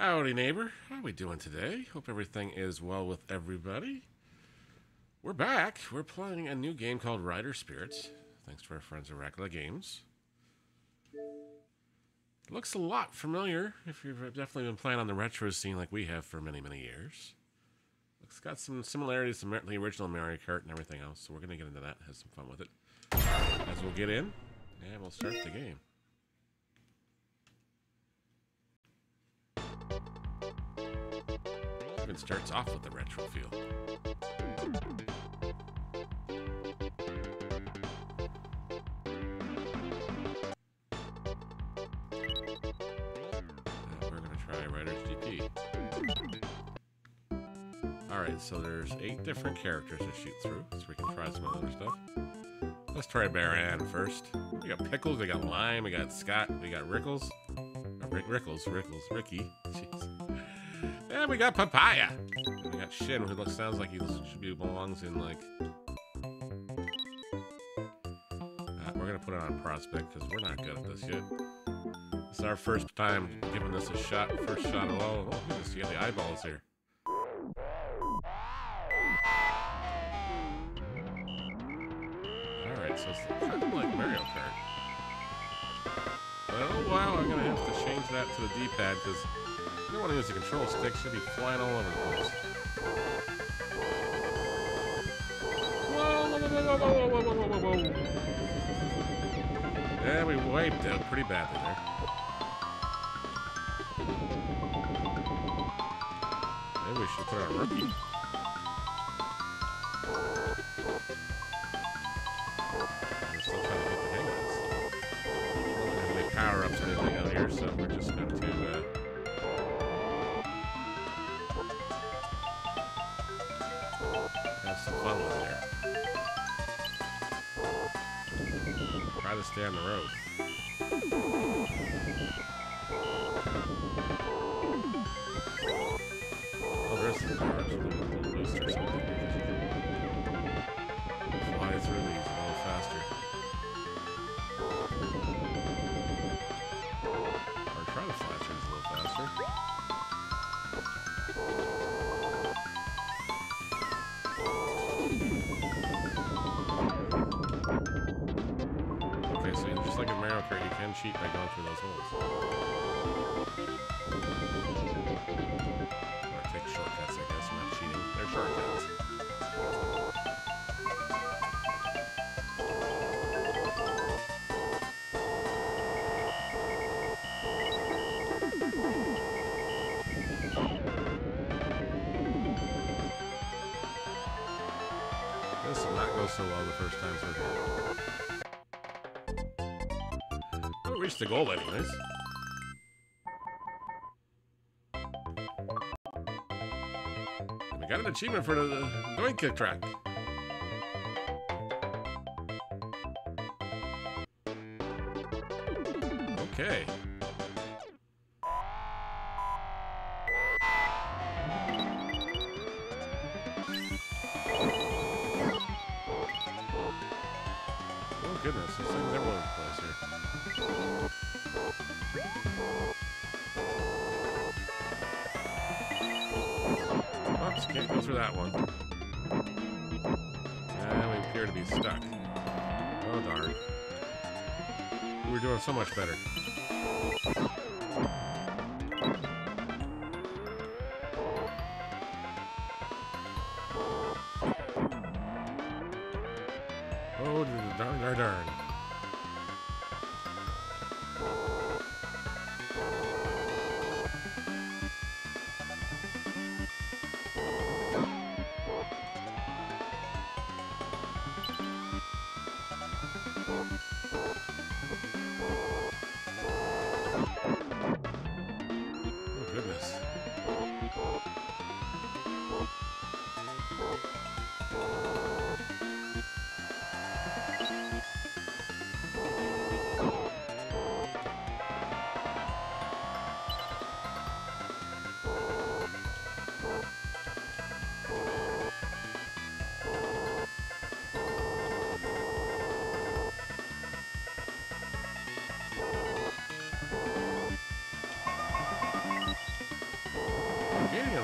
Howdy, neighbor. How we doing today? Hope everything is well with everybody. We're back. We're playing a new game called Rider's Spirits. Thanks to our friends at Rack of Games. Looks a lot familiar if you've definitely been playing on the retro scene like we have for many, many years. It's got some similarities to the original Mario Kart and everything else, so we're going to get into that and have some fun with it. As we'll get in, and we'll start the game. It starts off with the retro feel. We're gonna try Riders GP. Alright, so there's 8 different characters to shoot through, so we can try some other stuff. Let's try Baran first. We got Pickles, we got Lime, we got Scott, we got Rickles. Ricky. Jeez. And we got Papaya. And we got Shin, who sounds like he belongs in like. We're gonna put it on prospect because we're not good at this yet. It's our first time giving this a shot. First shot of all. Oh goodness, you got the eyeballs here. All right, so it's kind of like Mario Kart. Well, wow, I'm gonna have to change that to the D-pad because. You don't want to use the control stick, she'll be flying all over the place. Whoa. Yeah, we wiped out pretty badly there. Maybe we should put on a rookie. We're still trying to get the hang of this. We don't have any power-ups or anything out here, so we're just going to some fun with there. Try to stay on the road. Oh, there's some cars with a little booster or something. Fly through these a little faster. Or try to fly through these a little faster. Cheat by going through those holes. Or take shortcuts, I guess. We're not cheating. They're shortcuts. This will not go so well the first time, so reached the goal anyways. We got an achievement for the doink kick track. Okay. Oh goodness, these things are all over the place here. Oops, can't go through that one. Yeah, we appear to be stuck. Oh darn. We were doing so much better. Oh darn.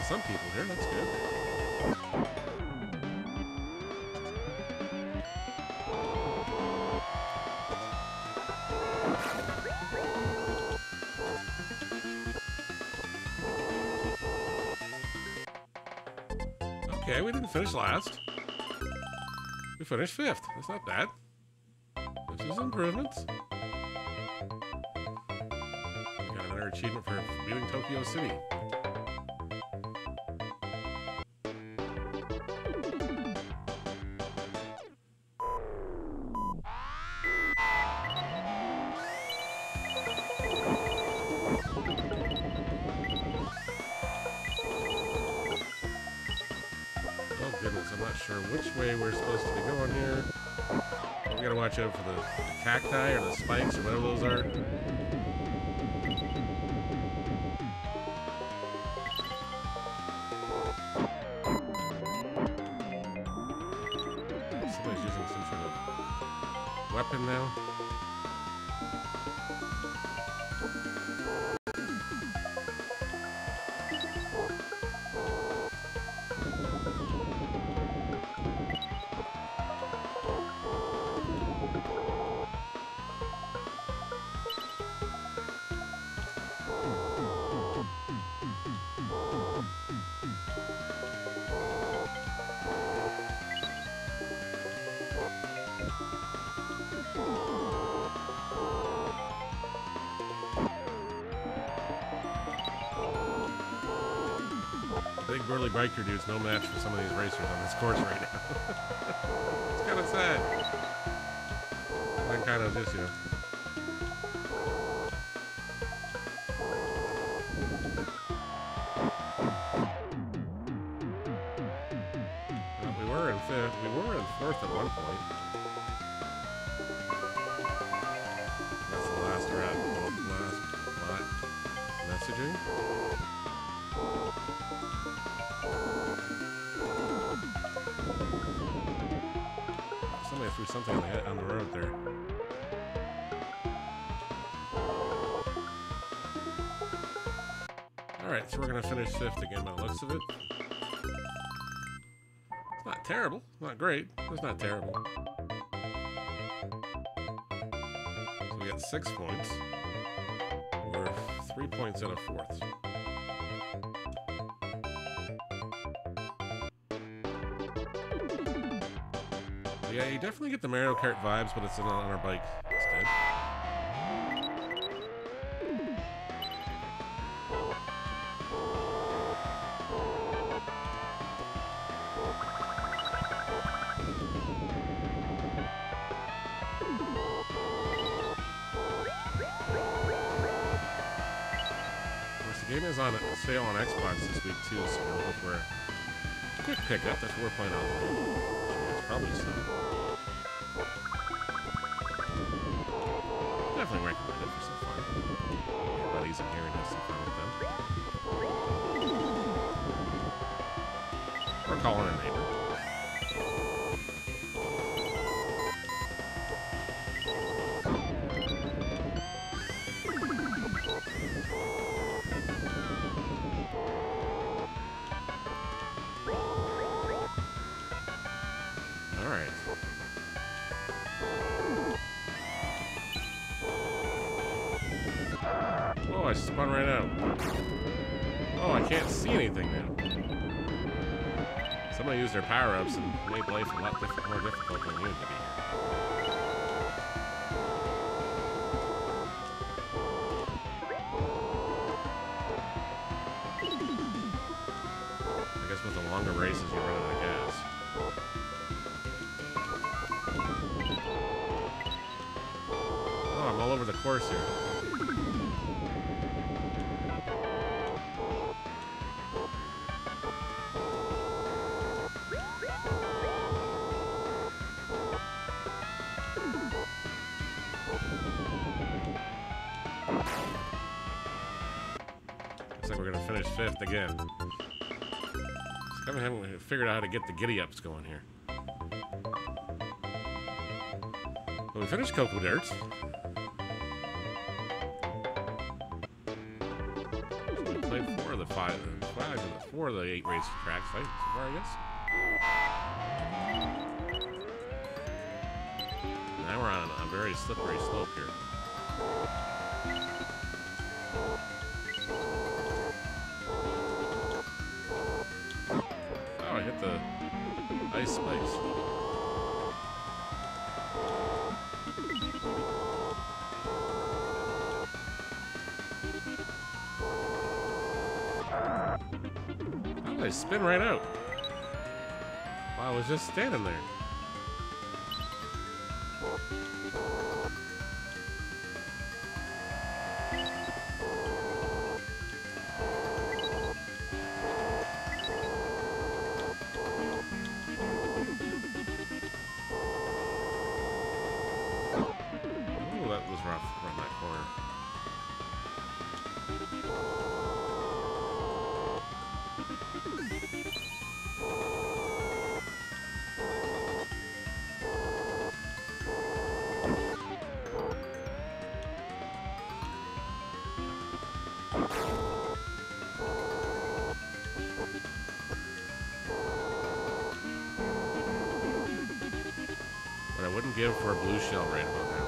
some people here. That's good. Okay, we didn't finish last. We finished fifth. That's not bad. This is improvements. Got another achievement for viewing Tokyo City. Watch out for the cacti or the spikes or whatever those are. Somebody's using some sort of weapon now. Burly biker dude's no match for some of these racers on this course right now. It's kind of sad. And kind of just, you know. Well, we were in fifth. We were in fourth at one point. That's the last round. Last messaging. Somebody threw something on the road there. Alright, so we're going to finish fifth again by the looks of it. It's not terrible. Not great. It's not terrible. So we got 6 points. We're 3 points out of fourth. Yeah, you definitely get the Mario Kart vibes, but it's on our bike instead. Of course, the game is on sale on Xbox this week too, so we're looking for a quick pickup. That's what we're playing on. Probably so. Definitely recommend it for some fun. Your buddies in here and have some fun with them. Or calling a neighbor. I spun right out. Oh, I can't see anything now. Somebody used their power-ups and made life a lot more difficult than it needed to be. I guess with the longer races, you run out of gas. Oh, I'm all over the course here. Fifth again. Just haven't figured out how to get the giddy-ups going here. But we finished Cocoa Dirt. So we played play four of the eight racetracks, right? So far, I guess. Now we're on a very slippery slope here. Oh, I hit the ice spikes. I spin right out. Wow, I was just standing there. Ooh, that was rough around that corner. I wouldn't give for a blue shell right about now.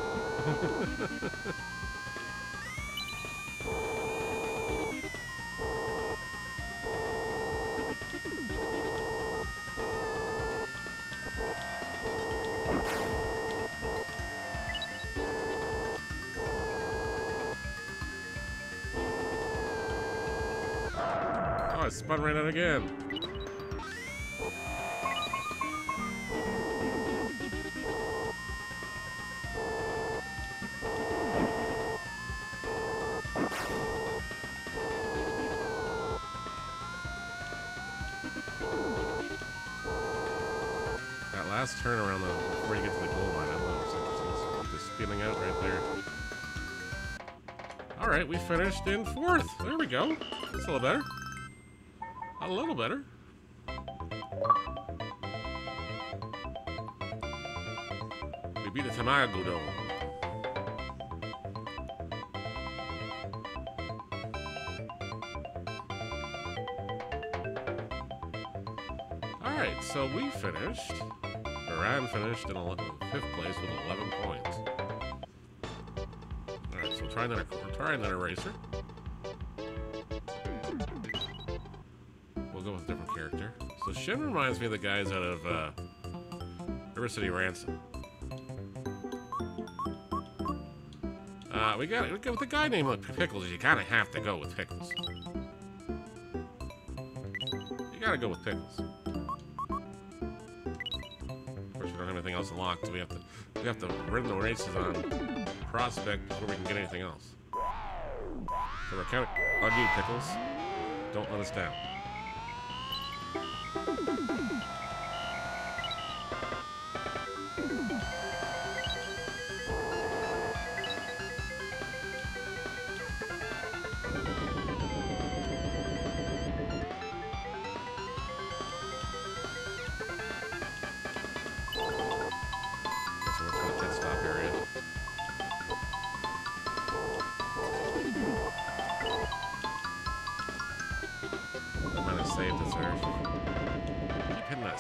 Oh, I spun right out again. Last turn around before you get to the goal line, I love it. It's just spinning out right there. All right, we finished in fourth. There we go. That's a little better. A little better. We beat the Tamago Dome. All right, so we finished. Ryan finished in 5th place with 11 points. All right, so we're trying another racer. We'll go with a different character. So Shin reminds me of the guys out of River City Ransom. We got with a guy named Pickles. You kind of have to go with Pickles. You gotta go with Pickles. Anything else unlocked, so we have to run the races on prospect before we can get anything else. So we're counting on you, Pickles. Don't let us down.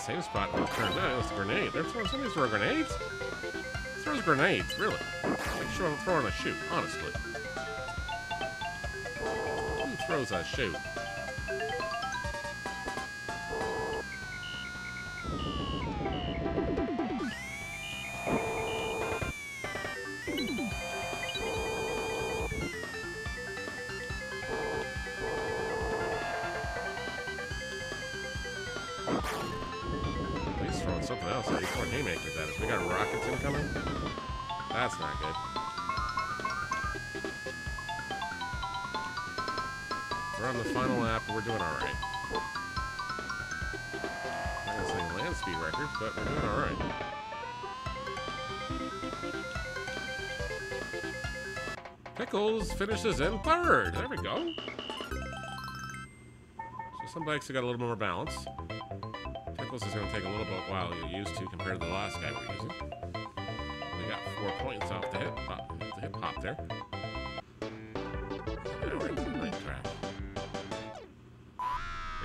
Same spot. Oh, turn that. It was a grenade. They're throwing. Somebody's throwing grenades. Throws grenades, really. Like sure, throwing a shoe. Honestly, who throws a shoe? Something else. He's throwing haymakers at us. We got rockets incoming. That's not good. We're on the final lap, and we're doing all right. I'm not gonna say land speed record, but we're doing all right. Pickles finishes in third. There we go. So some bikes have got a little more balance. Pickles is going to take a little bit while you're used to compared to the last guy we're using. We got 4 points off the hip hop there. We're in the night track.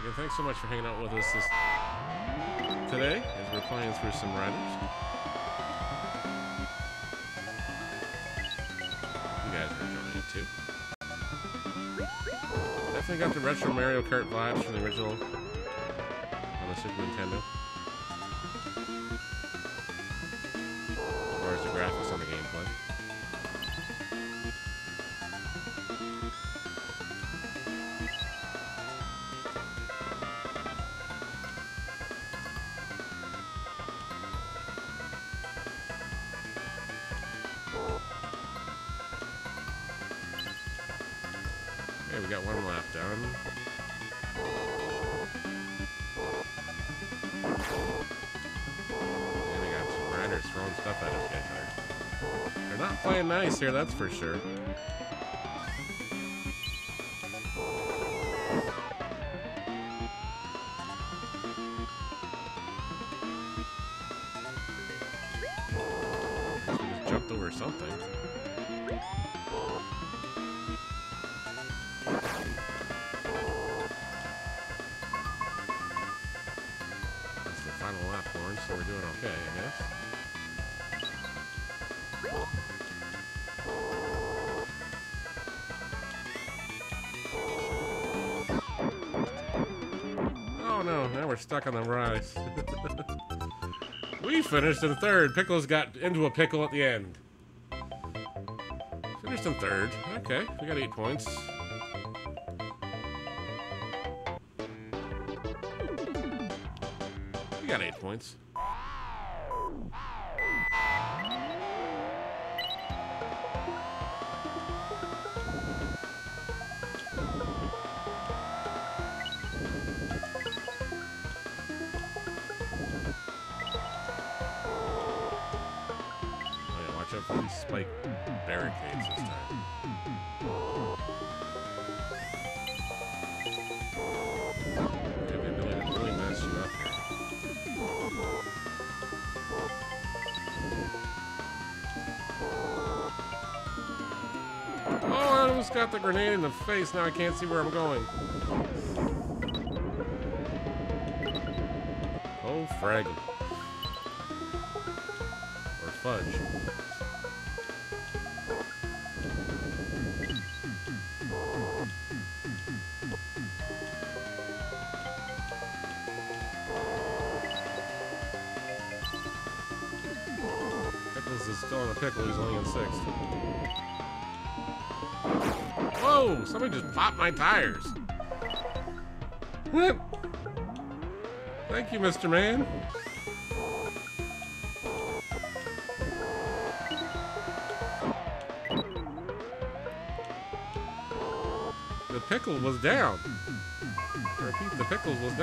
Again, thanks so much for hanging out with us today as we're playing through some Riders. You guys are enjoying it too. Definitely got the retro Mario Kart vibes from the original on the Super Nintendo. As far as the graphics on the gameplay. We got one lap done. And we got some riders throwing stuff at us, guys. They're not playing nice here, that's for sure. We just jumped over something. So we're doing okay, I guess. Oh no, now we're stuck on the rise. We finished in third. Pickles got into a pickle at the end. Finished in third. Okay, we got 8 points. We got 8 points. Spike barricades this time. They've been really messed you up here. Oh, I almost got the grenade in the face. Now I can't see where I'm going. Oh, Fraggle. Or Fudge. Is still in a pickle, he's only in sixth. Whoa! Somebody just popped my tires! Whoop. Thank you, Mr. Man! The pickle was down! I repeat, the pickles was down!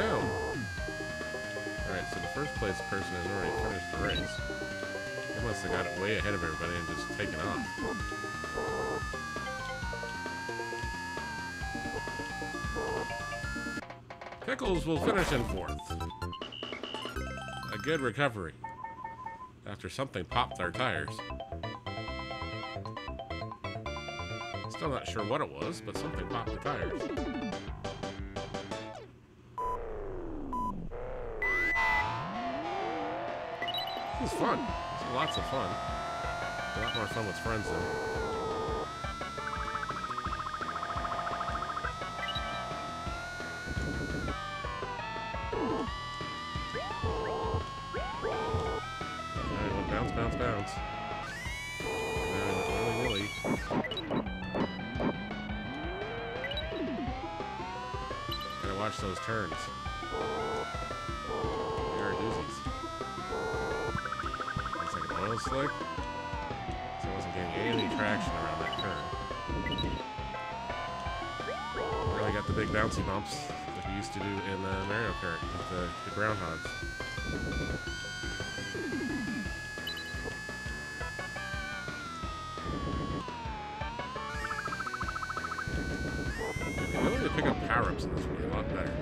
Alright, so the first place person has already finished the race. I must have got it way ahead of everybody and just taken off. Pickles will finish in fourth. A good recovery. After something popped our tires. Still not sure what it was, but something popped the tires. This is fun. Lots of fun. A lot more fun with friends though. Alright, bounce, bounce, bounce. Really, really. Gotta watch those turns. They are doozies. Oil slick, so I wasn't getting any traction around that curve. Really got the big bouncy bumps like we used to do in Mario Kart with the groundhogs. The ability to pick up power-ups in this would be a lot better.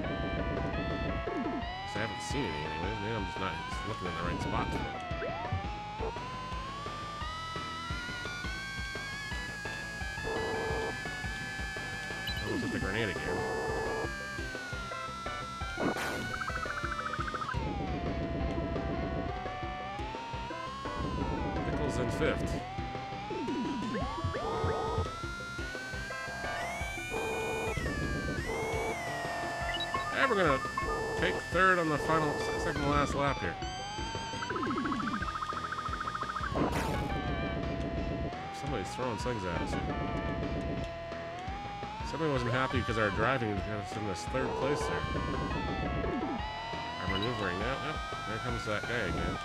Because I haven't seen any anyway, maybe I'm just not looking in the right spot for them. Grenade again. 5th. And we're gonna take 3rd on the final, 2nd to last lap here. Somebody's throwing things at us. Somebody wasn't happy because our driving was in this 3rd place there. Our maneuvering now. Oh, there comes that guy again.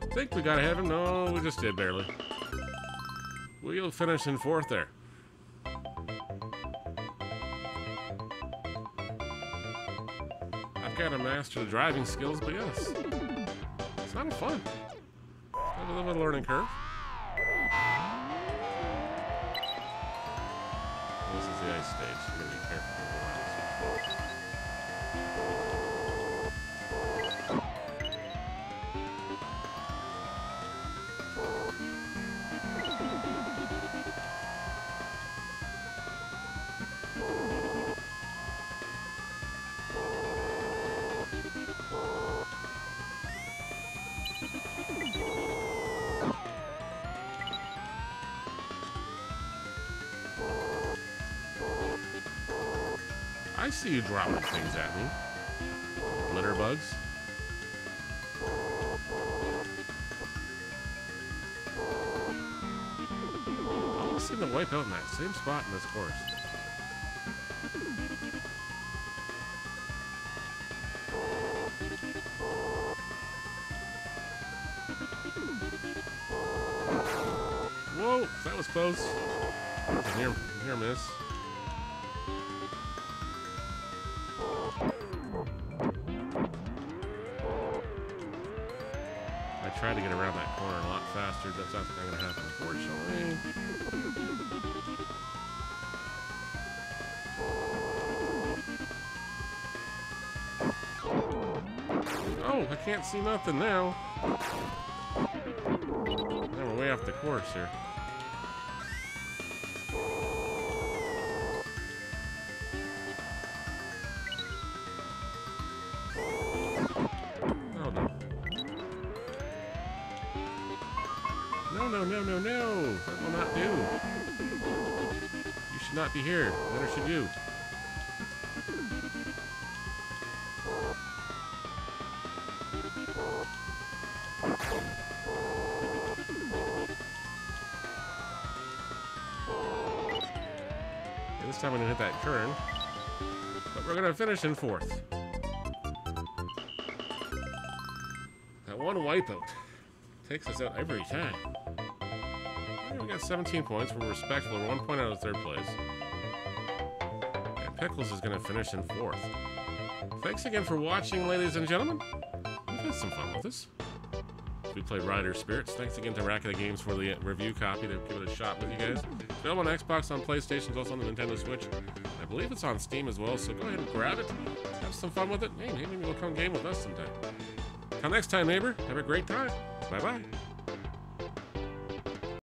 I think we got ahead of him. No, we just did barely. We'll finish in 4th there. I've got to master the driving skills, but yes, it's not fun. It's a little bit of a learning curve. This is the ice stage. You gotta be careful. I see you dropping things at me. Litter bugs. I almost seem to wipe out in that same spot in this course. Whoa, that was close. Near miss. Try to get around that corner a lot faster. That's not going to happen, unfortunately. Oh, I can't see nothing now. Now we're way off the course here. Not be here. What should you? Okay, this time I'm gonna hit that turn, but we're gonna finish in 4th. That one wipeout takes us out every time. We got 17 points. We're respectful. We're 1 point out of 3rd place. And Pickles is going to finish in 4th. Thanks again for watching, ladies and gentlemen. We've had some fun with this. We played Rider's Spirits. Thanks again to Rack of Games for the review copy. They've given it a shot with you guys. It's available on Xbox, on PlayStation, it's also on the Nintendo Switch. I believe it's on Steam as well, so go ahead and grab it. Have some fun with it. Hey, maybe we'll come game with us sometime. Till next time, neighbor. Have a great time. Bye-bye.